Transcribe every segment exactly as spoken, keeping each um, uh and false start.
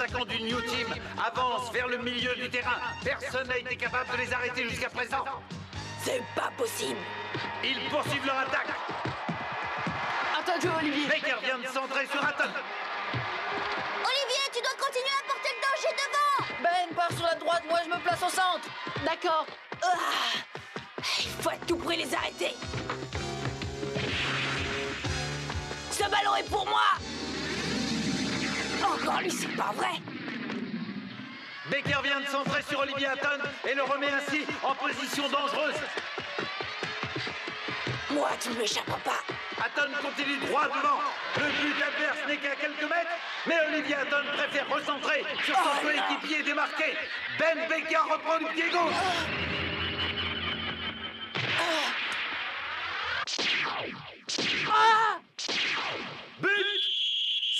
attaquants du New Team avancent vers le milieu du terrain. Personne n'a été capable de les arrêter jusqu'à présent. C'est pas possible. Ils poursuivent leur attaque. Attendu, Olivier. Baker vient de centrer sur Atom. Olivier, tu dois continuer à porter le danger devant. Ben part sur la droite, moi je me place au centre. D'accord. Ah, il faut à tout prix les arrêter. Ce ballon est pour moi. Encore lui, c'est pas vrai. Baker vient de centrer sur Olivier Atton et le remet ainsi en position dangereuse. Moi, tu ne m'échapperas pas. Atton continue droit devant. Le but adverse n'est qu'à quelques mètres, mais Olivier Atton préfère recentrer sur son coéquipier démarqué. Ben Becker reprend du pied gauche. Ah, but!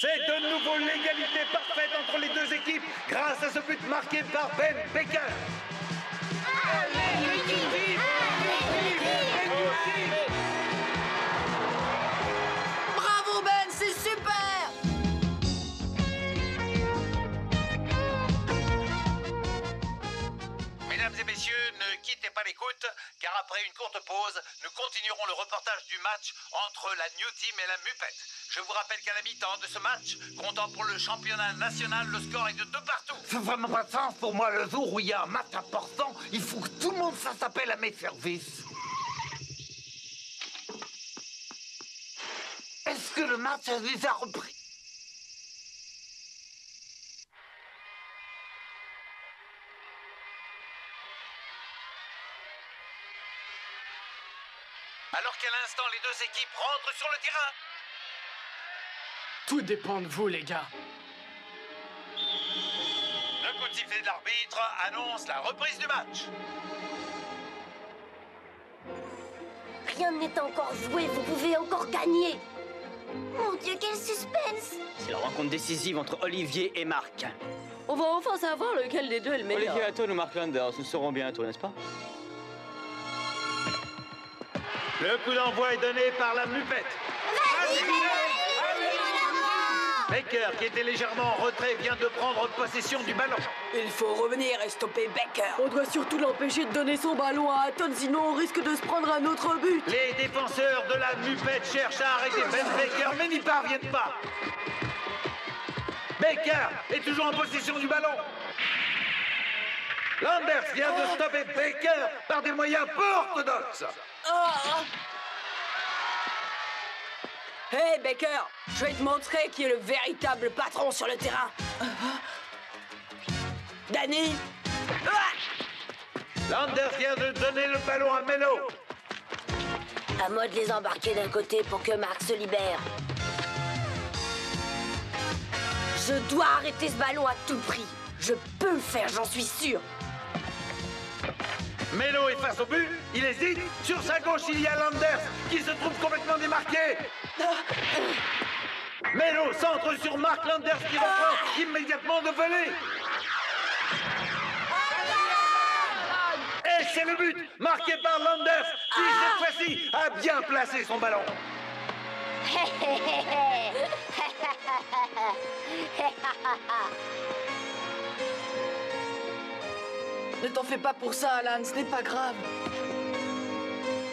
C'est de nouveau l'égalité parfaite entre les deux équipes grâce à ce but marqué par Ben Becker. Allez, l'équipe! Allez, l'équipe! Bravo Ben, c'est super! Mesdames et messieurs, ne quittez pas l'écoute car après une courte pause, nous continuerons le reportage du match entre la New Team et la Muppet. Je vous rappelle qu'à la mi-temps de ce match, comptant pour le championnat national, le score est de deux partout. Ça n'a vraiment pas de sens pour moi. Le jour où il y a un match important, il faut que tout le monde fasse appel à mes services. Est-ce que le match a déjà repris? Alors qu'à l'instant, les deux équipes rentrent sur le terrain. Tout dépend de vous, les gars. Le coup de sifflet de l'arbitre annonce la reprise du match. Rien n'est encore joué, vous pouvez encore gagner. Mon Dieu, quel suspense! C'est la rencontre décisive entre Olivier et Mark. On va enfin savoir lequel des deux est le meilleur. Olivier Atton ou Mark Landers, nous serons bientôt, n'est-ce pas? Le coup d'envoi est donné par la Muppet. Baker, qui était légèrement en retrait, vient de prendre possession du ballon. Il faut revenir et stopper Baker. On doit surtout l'empêcher de donner son ballon à Atton, sinon on risque de se prendre un autre but. Les défenseurs de la Muppet cherchent à arrêter Ben Baker, mais n'y parviennent pas. Baker est toujours en possession du ballon. Landers vient de stopper Baker par des moyens peu orthodoxes. Oh. Hey Baker, je vais te montrer qui est le véritable patron sur le terrain. Danny. Landers vient de donner le ballon à Mello. À moi de les embarquer d'un côté pour que Mark se libère. Je dois arrêter ce ballon à tout prix. Je peux le faire, j'en suis sûr. Mello est face au but, il hésite. Sur sa gauche, il y a Landers qui se trouve complètement démarqué. Mello centre sur Mark Landers qui reprend ah immédiatement de volée. Et c'est le but marqué par Landers qui ah cette fois-ci a bien placé son ballon. Ne t'en fais pas pour ça, Alan, ce n'est pas grave.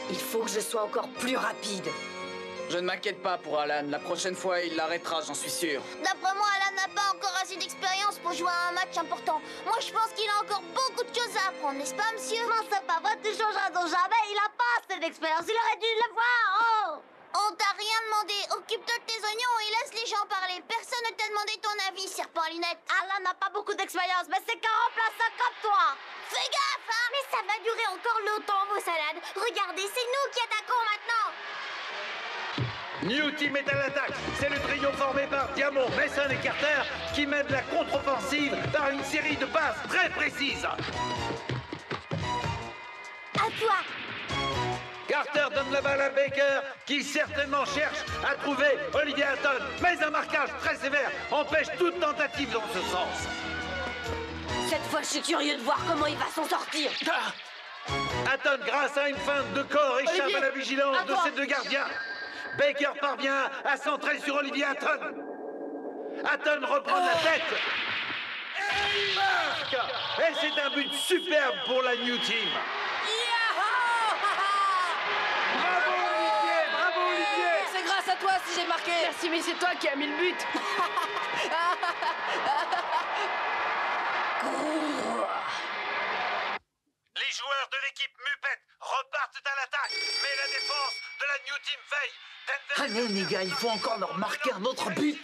Il faut que je sois encore plus rapide. Je ne m'inquiète pas pour Alan. La prochaine fois, il l'arrêtera, j'en suis sûr. D'après moi, Alan n'a pas encore assez d'expérience pour jouer à un match important. Moi, je pense qu'il a encore beaucoup de choses à apprendre, n'est-ce pas, monsieur? Non, c'est pas vrai, tu changeras donc jamais. Il n'a pas assez d'expérience, il aurait dû l'avoir. Oh, on t'a rien demandé. Occupe-toi de tes oignons et laisse les gens parler. Personne ne t'a demandé ton avis, serpent lunette. Alan n'a pas beaucoup d'expérience, mais c'est qu'un remplaçant comme toi. Fais gaffe, hein! Mais ça va durer encore longtemps, vos salades. Regardez, c'est nous qui attaquons maintenant. New Team est à l'attaque. C'est le trio formé par Diamond, Messin et Carter qui mène la contre-offensive par une série de passes très précises. À toi. Carter donne la balle à Baker qui certainement cherche à trouver Olivier Atton. Mais un marquage très sévère empêche toute tentative dans ce sens. Cette fois, je suis curieux de voir comment il va s'en sortir. Ah Atton, grâce à une feinte de corps, échappe Olivier, à la vigilance à de ses deux gardiens. Baker parvient à centrer sur Olivier Atton. Atton reprend oh. la tête. et c'est un but superbe pour la New Team. Bravo Olivier, bravo Olivier. C'est grâce à toi si j'ai marqué. Merci, mais c'est toi qui as mis le but. Les joueurs de l'équipe Muppet repartent à l'attaque, mais la défense de la New Team veille. Allez les gars, il faut encore leur marquer un autre but.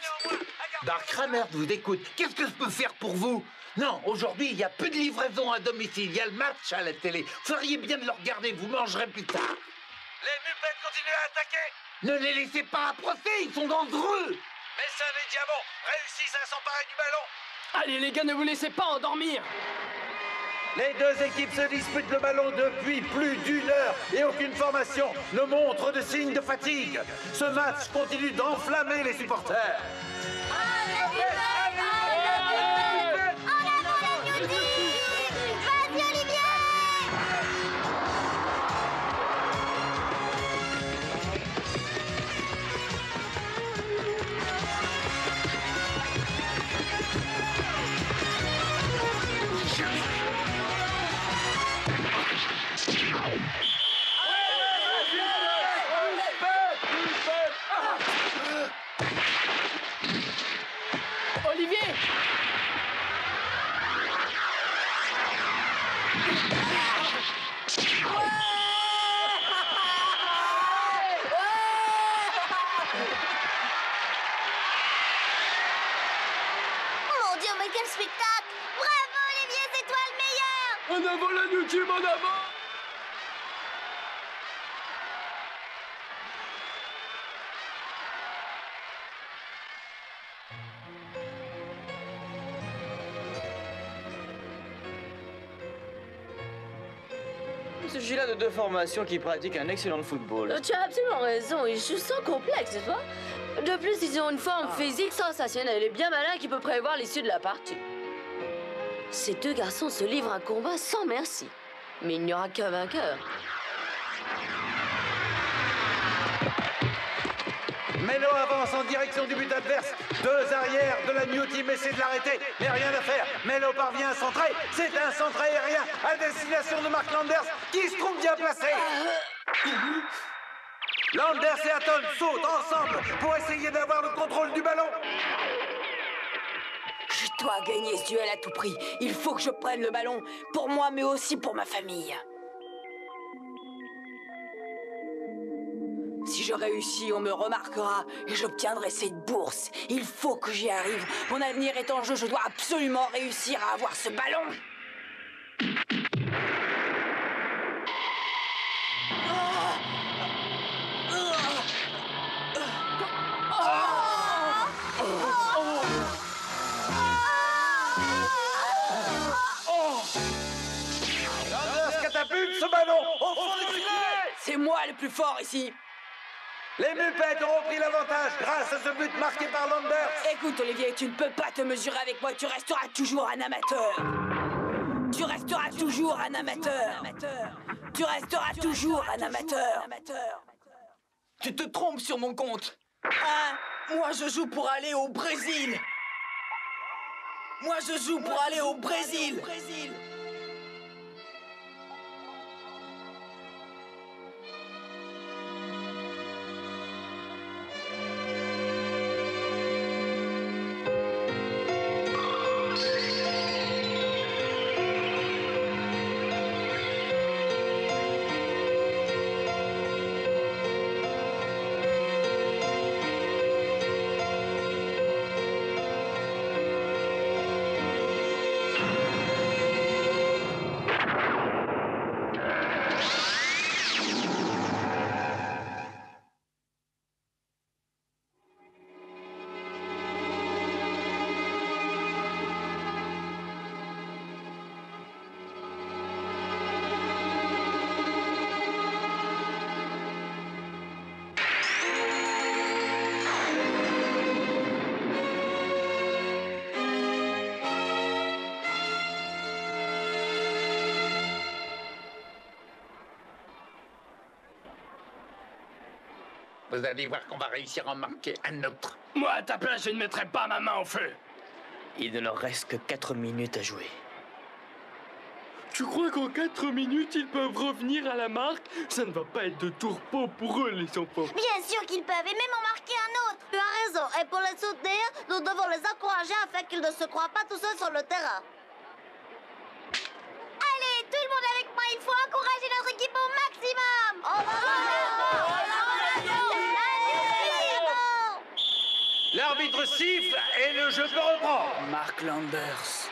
Bar Kramer vous écoute. Qu'est-ce que je peux faire pour vous? Non, aujourd'hui, il n'y a plus de livraison à domicile. Il y a le match à la télé. Feriez bien de le regarder, vous mangerez plus tard. Les Muppets continuent à attaquer. Ne les laissez pas approcher, ils sont dangereux. Messin et Diamond réussissent à s'emparer du ballon. Allez les gars, ne vous laissez pas endormir. Les deux équipes se disputent le ballon depuis plus d'une heure et aucune formation ne montre de signe de fatigue. Ce match continue d'enflammer les supporters. Ce gilet de deux formations qui pratique un excellent football. Tu as absolument raison, ils sont sans complexe, tu vois. De plus, ils ont une forme ah. physique sensationnelle et bien malin qui peut prévoir l'issue de la partie. Ces deux garçons se livrent un combat sans merci. Mais il n'y aura qu'un vainqueur. Mello avance en direction du but adverse. Deux arrières de la New Team essaient de l'arrêter, mais rien à faire. Mello parvient à centrer. C'est un centre aérien à destination de Mark Landers qui se trouve bien placé. Landers et Atom sautent ensemble pour essayer d'avoir le contrôle du ballon. Je dois gagner ce duel à tout prix. Il faut que je prenne le ballon pour moi, mais aussi pour ma famille. Si je réussis, on me remarquera et j'obtiendrai cette bourse. Il faut que j'y arrive. Mon avenir est en jeu, je dois absolument réussir à avoir ce ballon. Landers catapulte ce ballon au fond du filet. C'est moi le plus fort ici. Les Muppets ont repris l'avantage grâce à ce but marqué par Landers. Écoute, Olivier, tu ne peux pas te mesurer avec moi. Tu resteras toujours un amateur. Tu resteras toujours un amateur. Tu resteras toujours un amateur. Tu te trompes sur mon compte. Hein? Moi, je joue pour aller au Brésil. Moi, je joue pour aller au Brésil. Vous allez voir qu'on va réussir à en marquer un autre. Moi, à ta place, je ne mettrai pas ma main au feu. Il ne leur reste que quatre minutes à jouer. Tu crois qu'en quatre minutes, ils peuvent revenir à la marque? Ça ne va pas être de tourpeau pour eux, les enfants. Bien sûr qu'ils peuvent, et même en marquer un autre. Tu as raison, et pour les soutenir, nous devons les encourager afin qu'ils ne se croient pas tout seuls sur le terrain. Allez, tout le monde avec moi, il faut encourager notre équipe au maximum. Au revoir. L'arbitre siffle et le jeu peut reprendre. Mark Landers.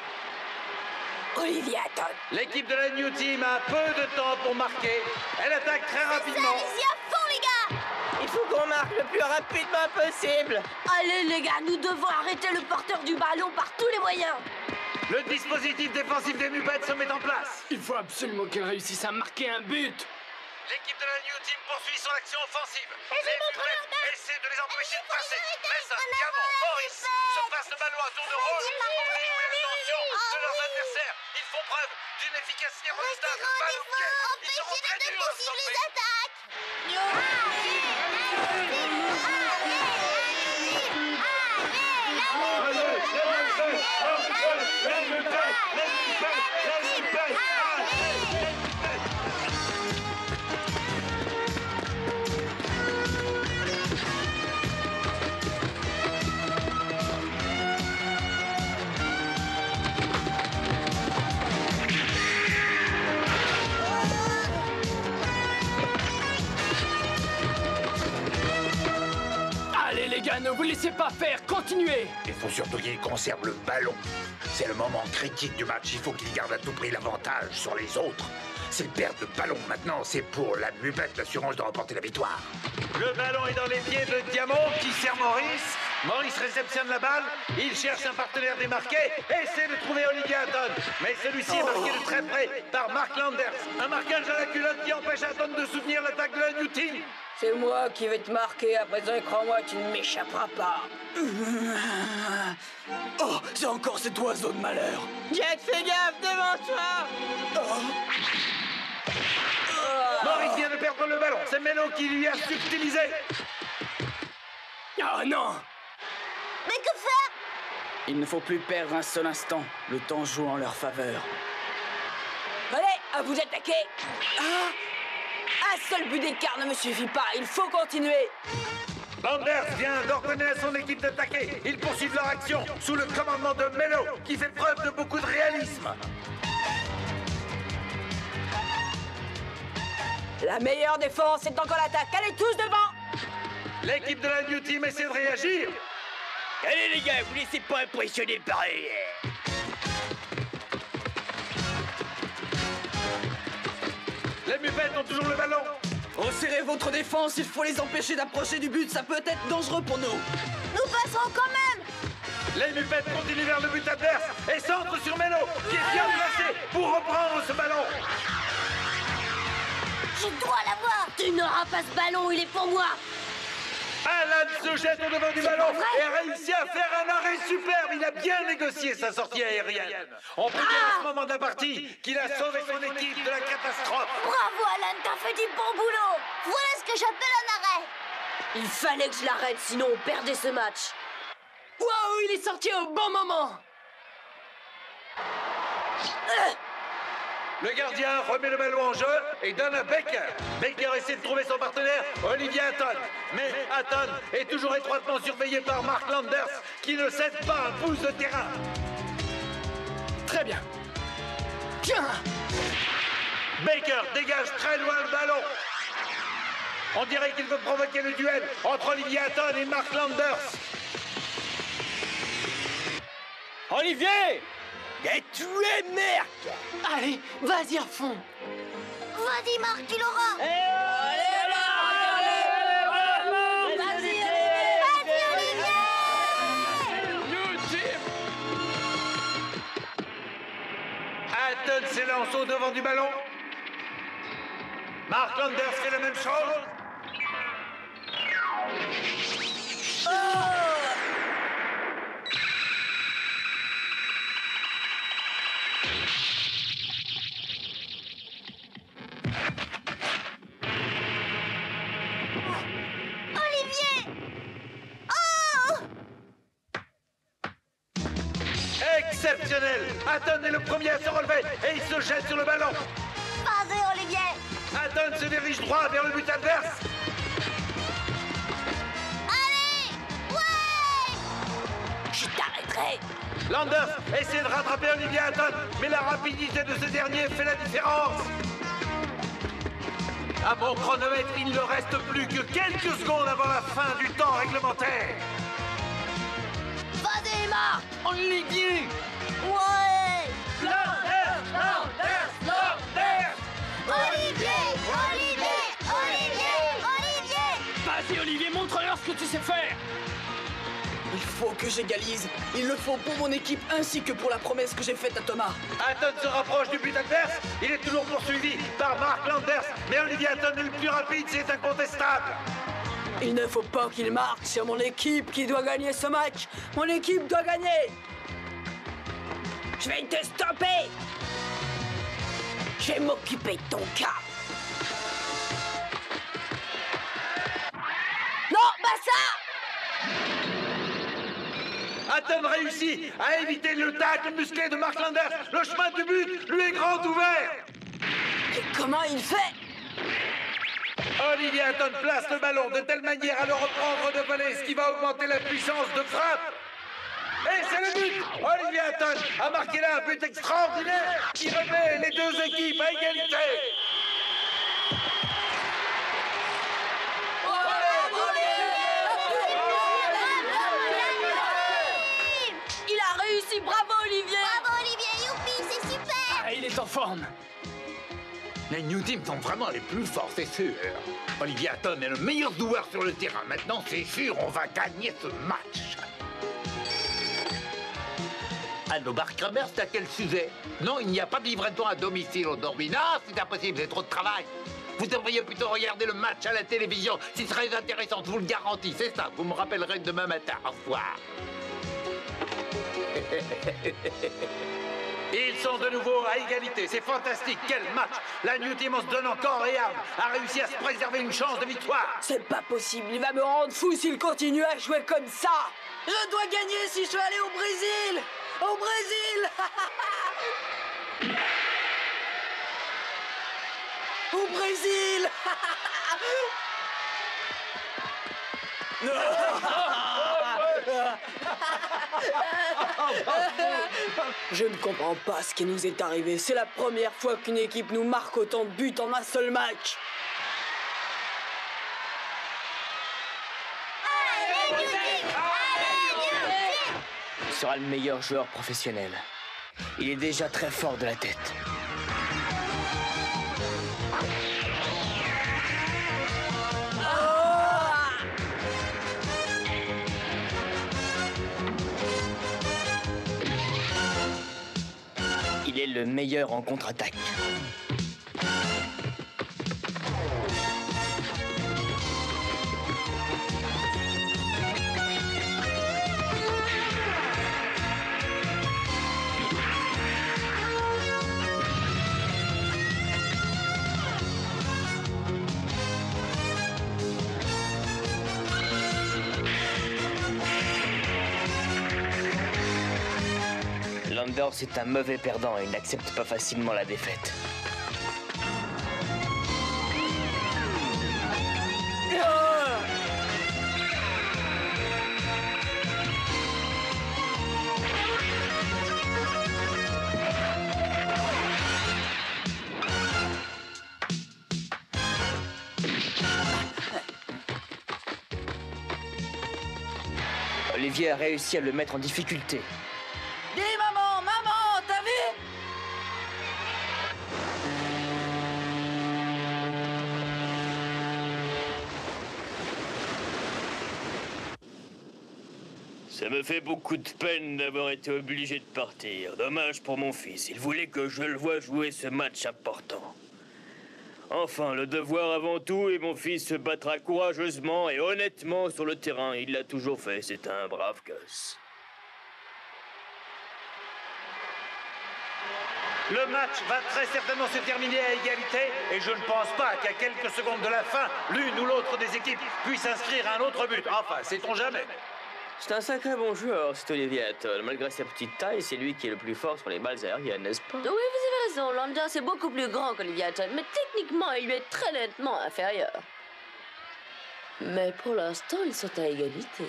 Olivier Atton. L'équipe de la New Team a peu de temps pour marquer. Elle attaque très rapidement. Allez-y à fond, les gars! Il faut qu'on marque le plus rapidement possible. Allez, les gars, nous devons arrêter le porteur du ballon par tous les moyens. Le dispositif défensif des Muppets se met en place. Il faut absolument qu'elle réussisse à marquer un but. L'équipe de la New Team poursuit son action offensive. Et les Muppets essaient de les empêcher de passer. Messin, Diamond, Maurice se passe le ballon à tour de rôle pour déjouer l'attention de leurs adversaires. Ils font preuve d'une efficacité redoutable. Ils seront très durs à stopper. Les attaques. Ne vous laissez pas faire, continuez! Il faut surtout qu'ils conservent le ballon. C'est le moment critique du match, il faut qu'ils gardent à tout prix l'avantage sur les autres. S'ils perdent le ballon maintenant, c'est pour la Muppette l'assurance de remporter la victoire. Le ballon est dans les pieds de Diamond qui sert Maurice. Maurice réceptionne la balle, il cherche un partenaire démarqué et essaie de trouver Olivier Haddon. Mais celui-ci est marqué de très près par Mark Landers. Un marquage à la culotte qui empêche Haddon de soutenir l'attaque de la New Team. C'est moi qui vais te marquer, à présent, crois-moi, tu ne m'échapperas pas. Oh, c'est encore cet oiseau de malheur. Jack, fais gaffe devant toi. Oh. Oh. Maurice vient de perdre le ballon, c'est Mello qui lui a subtilisé. Oh non! Mais que faire? Il ne faut plus perdre un seul instant, le temps joue en leur faveur. Allez, à vous attaquer. Ah. Un seul but d'écart ne me suffit pas, il faut continuer. Landers vient d'ordonner à son équipe d'attaquer. Ils poursuivent leur action sous le commandement de Mello, qui fait preuve de beaucoup de réalisme. La meilleure défense est encore l'attaque. Allez tous devant. L'équipe de la New Team essaie de réagir. Allez les gars, vous laissez pas impressionner pareil. Les Muppets ont toujours le ballon. Resserrez votre défense, il faut les empêcher d'approcher du but, ça peut être dangereux pour nous. Nous passerons quand même. Les Muppets continuent vers le but adverse et centrent sur Mello, qui est bien placé pour reprendre ce ballon. Je dois l'avoir. Tu n'auras pas ce ballon, il est pour moi. Alan se jette au devant du ballon et a réussi à faire un arrêt superbe. Il a bien négocié sa sortie aérienne. On peut dire à ce moment de la partie qu'il a sauvé son équipe de la catastrophe. Bravo Alan, t'as fait du bon boulot. Voilà ce que j'appelle un arrêt. Il fallait que je l'arrête, sinon on perdait ce match. Waouh, il est sorti au bon moment. euh. Le gardien remet le ballon en jeu et donne à Baker. Baker essaie de trouver son partenaire, Olivier Atton. Mais Atton est toujours étroitement surveillé par Mark Landers, qui ne cède pas un pouce de terrain. Très bien. Baker dégage très loin le ballon. On dirait qu'il veut provoquer le duel entre Olivier Atton et Mark Landers. Olivier! Et tu es merde! Allez, vas-y à fond! Vas-y, Marc, il aura! Allez, Marc! Allez, Olivier! Vas-y, Olivier! YouTube! Atton s'élance au devant du ballon. Mark Landers fait la même chose. Oh! exceptionnel. Atton est le premier à se relever et il se jette sur le ballon. Vas-y, Olivier. Atton se dirige droit vers le but adverse. Allez! Ouais! Je t'arrêterai. Landers essaie de rattraper Olivier Atton, mais la rapidité de ce dernier fait la différence. À mon chronomètre, il ne reste plus que quelques secondes avant la fin du temps réglementaire. Vas-y, Marc! On l'y dit! Ouais! Landers! Landers! Landers! Olivier! Olivier! Olivier! Olivier! Vas-y, Olivier, montre-leur ce que tu sais faire! Il faut que j'égalise. Il le faut pour mon équipe ainsi que pour la promesse que j'ai faite à Thomas. Atton se rapproche du but adverse. Il est toujours poursuivi par Mark Landers. Mais Olivier Atton est le plus rapide, c'est incontestable. Il ne faut pas qu'il marque. C'est mon équipe qui doit gagner ce match. Mon équipe doit gagner. Je vais te stopper. Je vais m'occuper de ton cas. Non, bah ça! Atton réussit à éviter le tacle musclé de Mark Landers. Le chemin du but lui est grand ouvert. Et comment il fait? Olivier Atton place le ballon de telle manière à le reprendre de volée, ce qui va augmenter la puissance de frappe. Et c'est le but! Olivier Atton a marqué là un but extraordinaire qui remet les deux équipes à égalité. Bravo Olivier! Bravo Olivier, youpi, c'est super! Ah, il est en forme! Les New Team sont vraiment les plus forts, c'est sûr. Olivier Atton est le meilleur joueur sur le terrain. Maintenant, c'est sûr, on va gagner ce match. Allo, Bar Kramer, c'est à quel sujet? Non, il n'y a pas de livraison à domicile au Dormina, c'est impossible, c'est trop de travail. Vous devriez plutôt regarder le match à la télévision, c'est très intéressant, je vous le garantis, c'est ça. Vous me rappellerez demain matin, au revoir. Ils sont de nouveau à égalité, c'est fantastique, quel match! La New Team en se donnant corps et âme a réussi à se préserver une chance de victoire. C'est pas possible, il va me rendre fou s'il continue à jouer comme ça. Je dois gagner si je veux aller au Brésil. Au Brésil. Au Brésil. Je ne comprends pas ce qui nous est arrivé. C'est la première fois qu'une équipe nous marque autant de buts en un seul match. Allez, New Team! Allez, New Team! Il sera le meilleur joueur professionnel. Il est déjà très fort de la tête. Il est le meilleur en contre-attaque. C'est un mauvais perdant et il n'accepte pas facilement la défaite. Olivier a réussi à le mettre en difficulté. Ça me fait beaucoup de peine d'avoir été obligé de partir. Dommage pour mon fils. Il voulait que je le voie jouer ce match important. Enfin, le devoir avant tout, et mon fils se battra courageusement et honnêtement sur le terrain. Il l'a toujours fait. C'est un brave gosse. Le match va très certainement se terminer à égalité et je ne pense pas qu'à quelques secondes de la fin, l'une ou l'autre des équipes puisse inscrire un autre but. Enfin, sait-on jamais. C'est un sacré bon joueur, cet Olivier Atton. Malgré sa petite taille, c'est lui qui est le plus fort sur les balles aériennes, n'est-ce pas? Oui, vous avez raison. Landers est beaucoup plus grand qu'Olivier Atton, mais techniquement, il lui est très nettement inférieur. Mais pour l'instant, ils sont à égalité.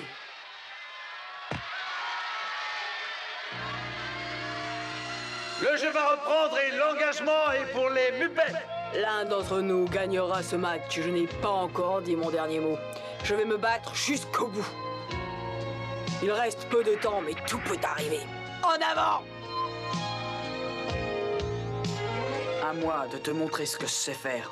Le jeu va reprendre et l'engagement est pour les Muppets. L'un d'entre nous gagnera ce match. Je n'ai pas encore dit mon dernier mot. Je vais me battre jusqu'au bout. Il reste peu de temps, mais tout peut arriver. En avant! À moi de te montrer ce que je sais faire.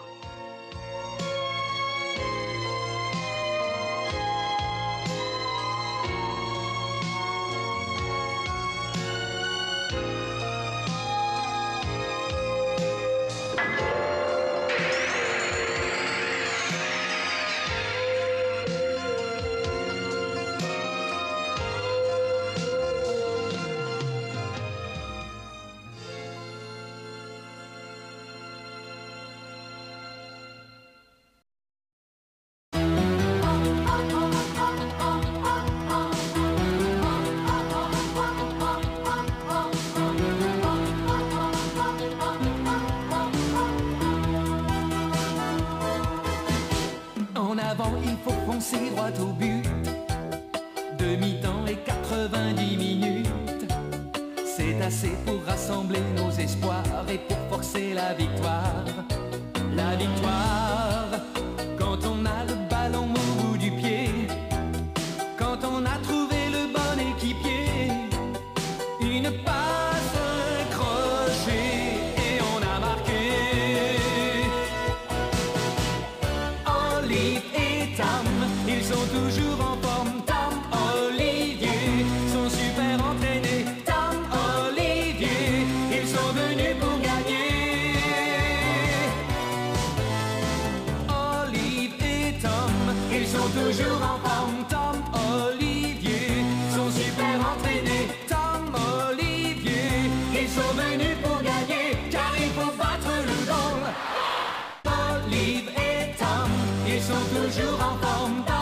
Au but, demi-temps et quatre-vingt-dix minutes, c'est assez pour rassembler nos espoirs et pour forcer la victoire. La victoire, quand on a le ballon au bout du pied, quand on a trouvé le bon équipier, une passe, un crochet et on a marqué. Olivier et Tam, ils sont toujours en forme. Tom, Olivier sont super entraînés. Tom, Olivier, ils sont venus pour gagner. Olivier et Tom, ils sont toujours en forme. Tom, Olivier sont super entraînés. Tom, Olivier, ils sont venus pour gagner, car il faut battre le goal. Olivier et Tom, ils sont toujours en forme.